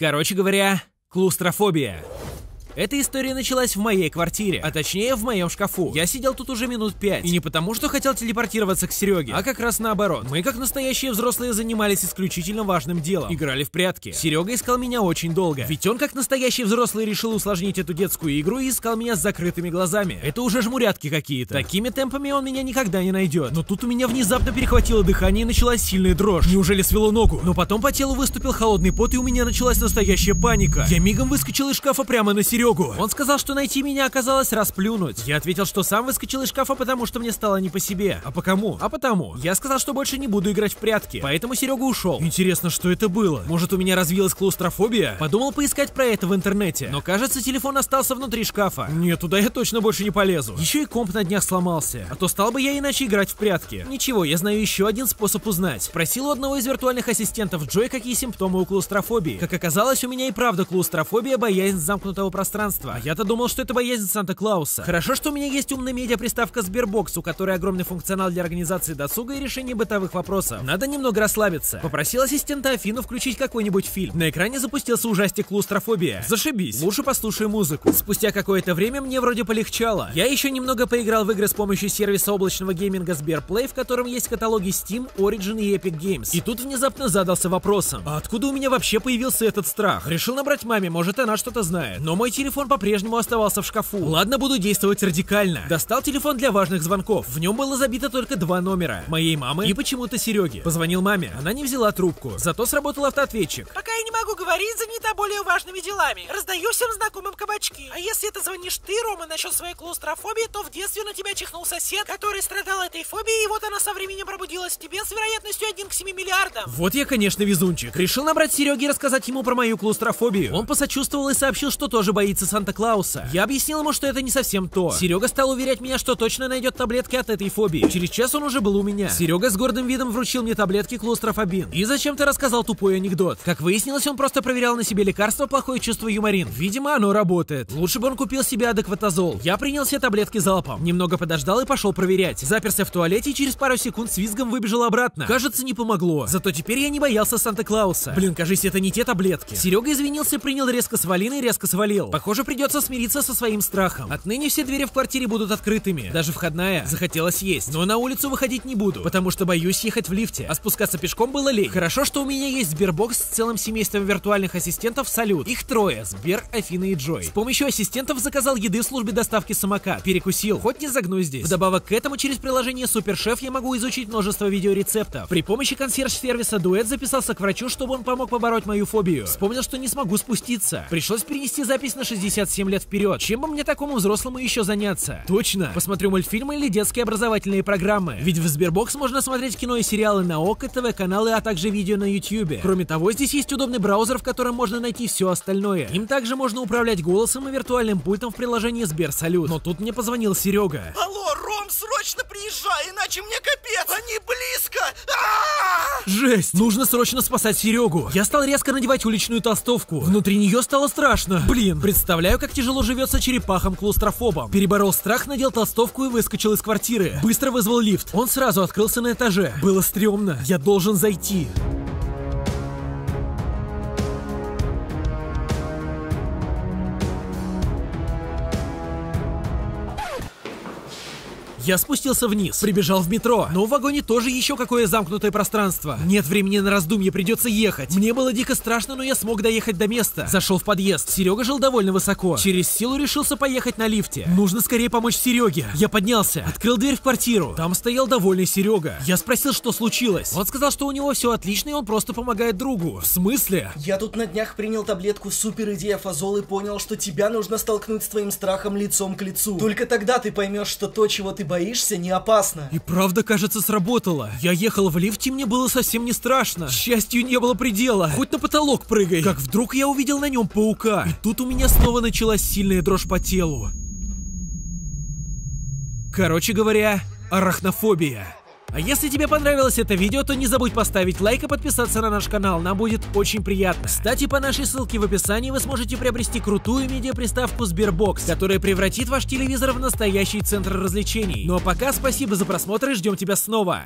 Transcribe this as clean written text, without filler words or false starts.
Короче говоря, клаустрофобия. Эта история началась в моей квартире, а точнее в моем шкафу. Я сидел тут уже минут 5, и не потому, что хотел телепортироваться к Сереге, а как раз наоборот. Мы, как настоящие взрослые, занимались исключительно важным делом. Играли в прятки. Серега искал меня очень долго, ведь он, как настоящий взрослый, решил усложнить эту детскую игру и искал меня с закрытыми глазами. Это уже жмурятки какие-то. Такими темпами он меня никогда не найдет. Но тут у меня внезапно перехватило дыхание и началась сильная дрожь. Неужели свело ногу? Но потом по телу выступил холодный пот, и у меня началась настоящая паника. Я мигом выскочил из шкафа прямо на Серегу. Он сказал, что найти меня оказалось расплюнуть. Я ответил, что сам выскочил из шкафа, потому что мне стало не по себе. А по кому? А потому. Я сказал, что больше не буду играть в прятки. Поэтому Серега ушел. Интересно, что это было? Может, у меня развилась клаустрофобия? Подумал поискать про это в интернете. Но кажется, телефон остался внутри шкафа. Нет, туда я точно больше не полезу. Еще и комп на днях сломался. А то стал бы я иначе играть в прятки. Ничего, я знаю еще один способ узнать. Спросил у одного из виртуальных ассистентов Джой, какие симптомы у клаустрофобии. Как оказалось, у меня и правда клаустрофобия, боязнь замкнутого пространства. А я-то думал, что это боязнь Санта-Клауса. Хорошо, что у меня есть умная медиаприставка SberBox, у которой огромный функционал для организации досуга и решения бытовых вопросов. Надо немного расслабиться. Попросил ассистента Афину включить какой-нибудь фильм. На экране запустился ужастик «Клаустрофобия». Зашибись. Лучше послушай музыку. Спустя какое-то время мне вроде полегчало. Я еще немного поиграл в игры с помощью сервиса облачного гейминга «СберПлей», в котором есть каталоги Steam, Origin и Epic Games. И тут внезапно задался вопросом: а откуда у меня вообще появился этот страх? Решил набрать маме, может, она что-то знает. Но мой телефон по-прежнему оставался в шкафу. Ладно, буду действовать радикально. Достал телефон для важных звонков. В нем было забито только 2 номера. Моей мамы и почему-то Сереги. Позвонил маме. Она не взяла трубку. Зато сработал автоответчик. Пока я не могу говорить, занята более важными делами. Раздаю всем знакомым кабачки. А если это звонишь ты, Рома, насчет своей клаустрофобии, то в детстве на тебя чихнул сосед, который страдал этой фобией, и вот она со временем пробудилась в тебе с вероятностью 1 к 7 миллиардам. Вот я, конечно, везунчик. Решил набрать Сереги и рассказать ему про мою клаустрофобию. Он посочувствовал и сообщил, что тоже боится Санта-Клауса. Я объяснил ему, что это не совсем то. Серега стал уверять меня, что точно найдет таблетки от этой фобии. Через час он уже был у меня. Серега с гордым видом вручил мне таблетки клаустрофобин. И зачем-то рассказал тупой анекдот. Как выяснилось, он просто проверял на себе лекарство плохое чувство юморин. Видимо, оно работает. Лучше бы он купил себе адекватозол. Я принял все таблетки залпом. Немного подождал и пошел проверять. Заперся в туалете и через пару секунд с визгом выбежал обратно. Кажется, не помогло. Зато теперь я не боялся Санта-Клауса. Блин, кажись, это не те таблетки. Серега извинился, принял резко свалины и резко свалил. Похоже, придется смириться со своим страхом. Отныне все двери в квартире будут открытыми. Даже входная. Захотелось есть. Но на улицу выходить не буду, потому что боюсь ехать в лифте. А спускаться пешком было лень. Хорошо, что у меня есть SberBox с целым семейством виртуальных ассистентов «Салют». Их 3. Сбер, Афина и Джой. С помощью ассистентов заказал еды в службе доставки самокат. Перекусил. Хоть не загну здесь. Вдобавок к этому, через приложение «Супершеф» я могу изучить множество видеорецептов. При помощи консьерж-сервиса «Дуэт» записался к врачу, чтобы он помог побороть мою фобию. Вспомнил, что не смогу спуститься. Пришлось перенести запись на 67 лет вперед. Чем бы мне такому взрослому еще заняться? Точно! Посмотрю мультфильмы или детские образовательные программы. Ведь в SberBox можно смотреть кино и сериалы на ОК, ТВ-каналы, а также видео на YouTube. Кроме того, здесь есть удобный браузер, в котором можно найти все остальное. Им также можно управлять голосом и виртуальным пультом в приложении СберСалют. Но тут мне позвонил Серега. Алло, Ром, срочно приезжай, иначе мне капец! Они близко! Жесть! Нужно срочно спасать Серегу. Я стал резко надевать уличную толстовку. Внутри нее стало страшно. Блин! Представляю, как тяжело живется черепахам-клаустрофобам. Переборол страх, надел толстовку и выскочил из квартиры. Быстро вызвал лифт. Он сразу открылся на этаже. Было стрёмно. Я должен зайти. Я спустился вниз, прибежал в метро, но в вагоне тоже еще какое замкнутое пространство. Нет времени на раздумье, придется ехать. Мне было дико страшно, но я смог доехать до места. Зашел в подъезд. Серега жил довольно высоко. Через силу решился поехать на лифте. Нужно скорее помочь Сереге. Я поднялся, открыл дверь в квартиру. Там стоял довольный Серега. Я спросил, что случилось. Он сказал, что у него все отлично и он просто помогает другу. В смысле? Я тут на днях принял таблетку супер идея фазол и понял, что тебя нужно столкнуть с твоим страхом лицом к лицу. Только тогда ты поймешь, что то, чего ты боишься, не опасно. И правда, кажется, сработало. Я ехал в лифте, мне было совсем не страшно. К счастью, не было предела. Хоть на потолок прыгай. Как вдруг я увидел на нем паука. И тут у меня снова началась сильная дрожь по телу. Короче говоря, арахнофобия. А если тебе понравилось это видео, то не забудь поставить лайк и подписаться на наш канал, нам будет очень приятно. Кстати, по нашей ссылке в описании вы сможете приобрести крутую медиаприставку SberBox, которая превратит ваш телевизор в настоящий центр развлечений. Ну а пока спасибо за просмотр и ждем тебя снова.